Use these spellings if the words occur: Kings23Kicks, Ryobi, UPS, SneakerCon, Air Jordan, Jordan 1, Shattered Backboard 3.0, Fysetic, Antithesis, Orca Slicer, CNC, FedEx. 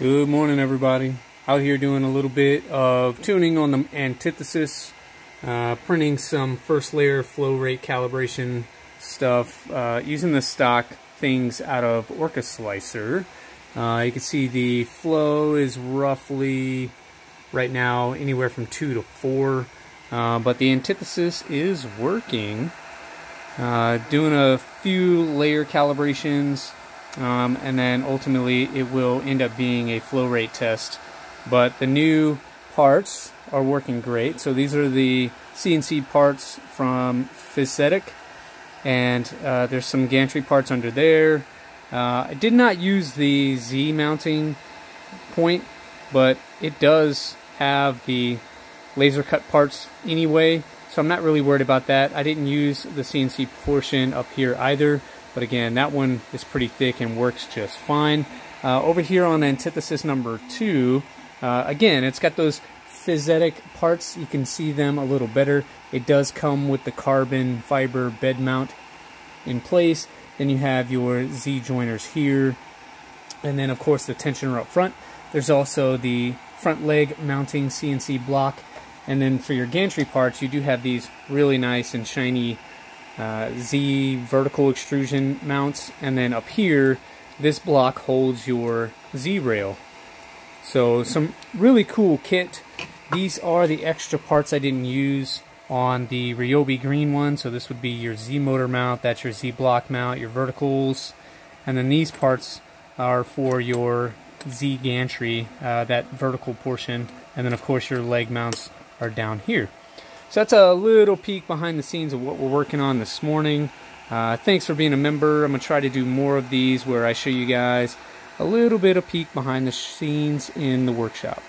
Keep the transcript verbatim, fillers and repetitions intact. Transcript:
Good morning, everybody. Out here doing a little bit of tuning on the Antithesis, uh, printing some first layer flow rate calibration stuff, uh, using the stock things out of Orca Slicer. Uh, you can see the flow is roughly right now anywhere from two to four, uh, but the Antithesis is working. Uh, doing a few layer calibrations. Um, and then ultimately it will end up being a flow rate test, but the new parts are working great. So these are the C N C parts from Fysetic, and uh, there's some gantry parts under there. uh, I did not use the Z mounting point, but it does have the laser cut parts anyway, so I'm not really worried about that. I didn't use the C N C portion up here either. But again, that one is pretty thick and works just fine. Uh, over here on Antithesis number two, uh, again, it's got those Fysetic parts. You can see them a little better. It does come with the carbon fiber bed mount in place. Then you have your Z joiners here. And then, of course, the tensioner up front. There's also the front leg mounting C N C block. And then for your gantry parts, you do have these really nice and shiny Uh, Z vertical extrusion mounts, and then up here this block holds your Z rail. So some really cool kit. These are the extra parts I didn't use on the Ryobi green one, so this would be your Z motor mount, that's your Z block mount, your verticals, and then these parts are for your Z gantry, uh, that vertical portion, and then of course your leg mounts are down here. So that's a little peek behind the scenes of what we're working on this morning. Uh, thanks for being a member. I'm going to try to do more of these where I show you guys a little bit of peek behind the scenes in the workshop.